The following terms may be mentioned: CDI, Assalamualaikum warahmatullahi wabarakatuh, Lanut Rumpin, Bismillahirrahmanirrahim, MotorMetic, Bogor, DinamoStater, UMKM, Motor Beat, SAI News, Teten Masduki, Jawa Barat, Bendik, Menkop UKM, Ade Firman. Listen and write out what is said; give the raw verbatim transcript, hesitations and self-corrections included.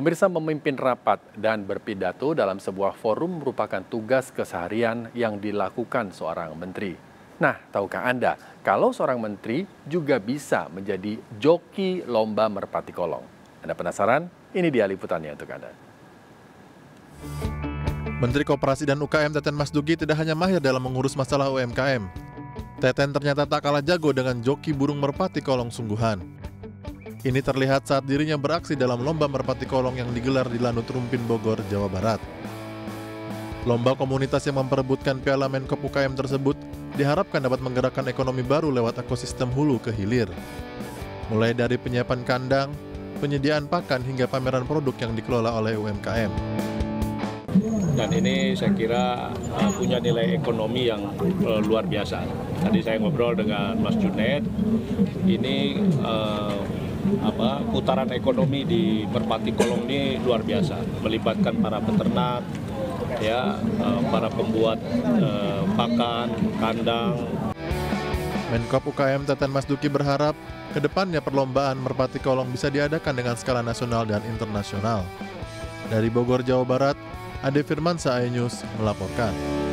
Pemirsa, memimpin rapat dan berpidato dalam sebuah forum merupakan tugas keseharian yang dilakukan seorang menteri. Nah, tahukah Anda kalau seorang menteri juga bisa menjadi joki lomba merpati kolong? Anda penasaran? Ini dia liputannya untuk Anda. Menteri Koperasi dan U K M Teten Masduki tidak hanya mahir dalam mengurus masalah U M K M. Teten ternyata tak kalah jago dengan joki burung merpati kolong sungguhan. Ini terlihat saat dirinya beraksi dalam lomba merpati kolong yang digelar di Lanut Rumpin, Bogor, Jawa Barat. Lomba komunitas yang memperebutkan piala Menkop U K M tersebut diharapkan dapat menggerakkan ekonomi baru lewat ekosistem hulu ke hilir. Mulai dari penyiapan kandang, penyediaan pakan hingga pameran produk yang dikelola oleh U M K M. Dan ini saya kira uh, punya nilai ekonomi yang uh, luar biasa. Tadi saya ngobrol dengan Mas Junet, ini uh, apa putaran ekonomi di merpati kolong ini luar biasa, melibatkan para peternak, ya, para pembuat eh, pakan, kandang. Menkop U K M Teten Masduki berharap kedepannya perlombaan merpati kolong bisa diadakan dengan skala nasional dan internasional. Dari Bogor, Jawa Barat, Ade Firman, S A I News melaporkan.